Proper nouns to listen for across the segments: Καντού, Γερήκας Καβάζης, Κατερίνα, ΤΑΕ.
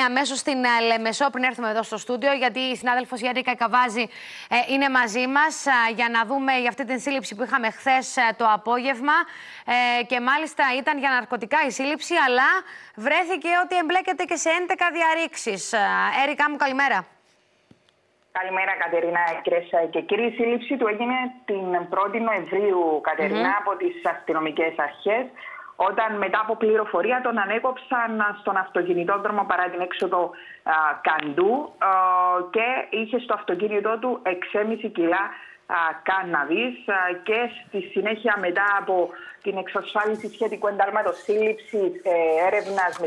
Αμέσως στην Λεμεσό, πριν έρθουμε εδώ στο στούντιο, γιατί η συνάδελφος Γερήκα Καβάζη είναι μαζί μας για να δούμε για αυτή την σύλληψη που είχαμε χθες το απόγευμα. Και μάλιστα ήταν για ναρκωτικά η σύλληψη, αλλά βρέθηκε ότι εμπλέκεται και σε 11 διαρρήξεις. Έρικά μου, καλημέρα. Καλημέρα, Κατερίνα. Κυρίες και κύριοι, η σύλληψη του έγινε την 1η Νοεμβρίου, Κατερίνα, από τις αστυνομικές αρχές, όταν μετά από πληροφορία τον ανέκοψαν στον αυτοκινητόδρομο παρά την έξοδο Καντού και είχε στο αυτοκίνητό του 6,5 κιλά κάναβης και στη συνέχεια μετά από την εξασφάλιση σχετικού εντάλματος σύλληψης έρευνας,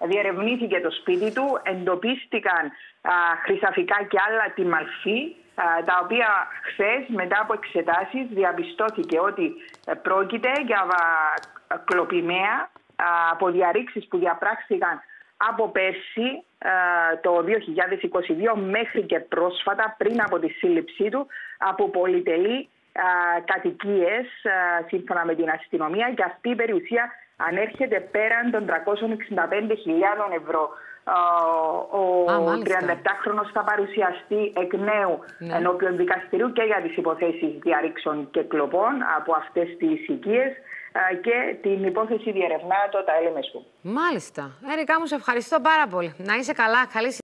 διερευνήθηκε το σπίτι του, εντοπίστηκαν χρυσαφικά και άλλα τιμαλφή, τα οποία χθες μετά από εξετάσεις διαπιστώθηκε ότι πρόκειται για κλοπημαία από διαρρήξεις που διαπράχθηκαν από πέρσι το 2022 μέχρι και πρόσφατα πριν από τη σύλληψή του από πολυτελή κατοικίες σύμφωνα με την αστυνομία, και αυτή η περιουσία ανέρχεται πέραν των 365.000 ευρώ. Ο 37χρονος θα παρουσιαστεί εκ νέου ενώπιον δικαστηρίου και για τις υποθέσεις διαρρήξεων και κλοπών από αυτές τις οικίες και την υπόθεση διερευνά το ΤΑΕ. Μάλιστα. Ερικά μου, σε ευχαριστώ πάρα πολύ. Να είσαι καλά. Καλή